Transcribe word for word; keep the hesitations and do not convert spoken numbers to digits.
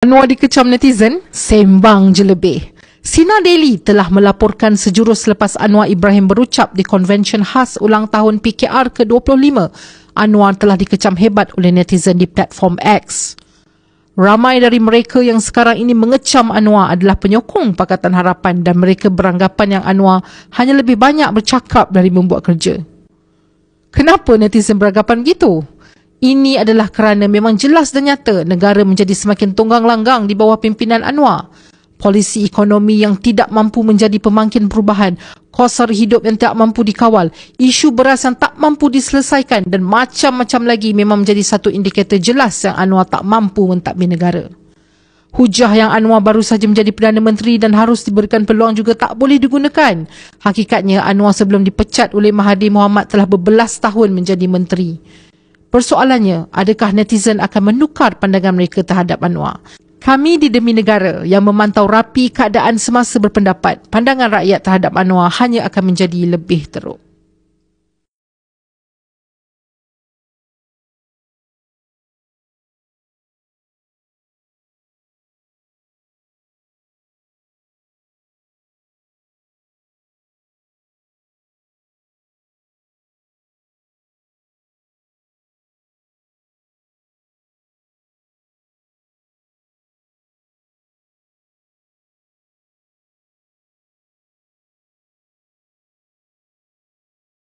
Anwar dikecam netizen, sembang je lebih. Sinar Daily telah melaporkan sejurus selepas Anwar Ibrahim berucap di konvensyen khas ulang tahun P K R ke dua puluh lima. Anwar telah dikecam hebat oleh netizen di platform X. Ramai dari mereka yang sekarang ini mengecam Anwar adalah penyokong Pakatan Harapan dan mereka beranggapan yang Anwar hanya lebih banyak bercakap dari membuat kerja. Kenapa netizen beranggapan begitu? Ini adalah kerana memang jelas dan nyata negara menjadi semakin tunggang-langgang di bawah pimpinan Anwar. Polisi ekonomi yang tidak mampu menjadi pemangkin perubahan, kos sara hidup yang tak mampu dikawal, isu beras yang tak mampu diselesaikan dan macam-macam lagi memang menjadi satu indikator jelas yang Anwar tak mampu mentadbir negara. Hujah yang Anwar baru saja menjadi Perdana Menteri dan harus diberikan peluang juga tak boleh digunakan. Hakikatnya Anwar sebelum dipecat oleh Mahathir Mohamad telah berbelas tahun menjadi menteri. Persoalannya, adakah netizen akan menukar pandangan mereka terhadap Anwar? Kami di Demi Negara yang memantau rapi keadaan semasa berpendapat, pandangan rakyat terhadap Anwar hanya akan menjadi lebih teruk.